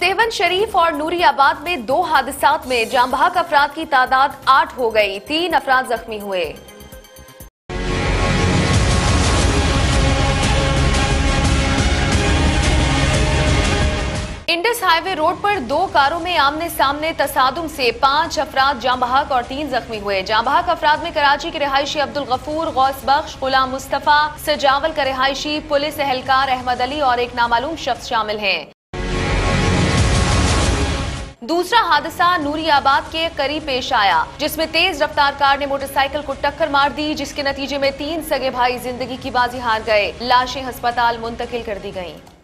सेहवान शरीफ और नूरी आबाद में 2 हादसात में जांबहक अफराद की तादाद 8 हो गई, 3 अफराद जख्मी हुए। इंडस हाईवे रोड पर 2 कारों में आमने सामने तसादुम से 5 अफराद जांबहक और 3 जख्मी हुए। जांबहक अफराद में कराची के रिहायशी अब्दुल गफूर, गौस बख्श, गुलाम मुस्तफा, सजावल का रिहायशी, पुलिस एहलकार अहमद अली और एक नामालूम शख्स शामिल हैं। दूसरा हादसा नूरी आबाद के करीब पेश आया, जिसमें तेज रफ्तार कार ने मोटरसाइकिल को टक्कर मार दी, जिसके नतीजे में 3 सगे भाई जिंदगी की बाजी हार गए। लाशें अस्पताल मुंतकिल कर दी गयी।